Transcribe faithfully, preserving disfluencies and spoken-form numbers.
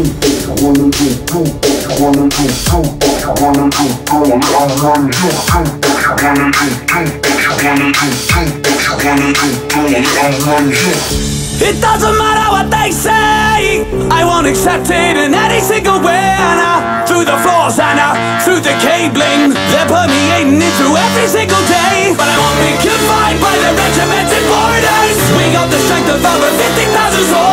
It doesn't matter what they say, I won't accept it in any single way. And I, through the floors and I, through the cabling, they're permeating it through every single day. But I won't be confined by the regimented borders. We got the strength of over fifty thousand souls.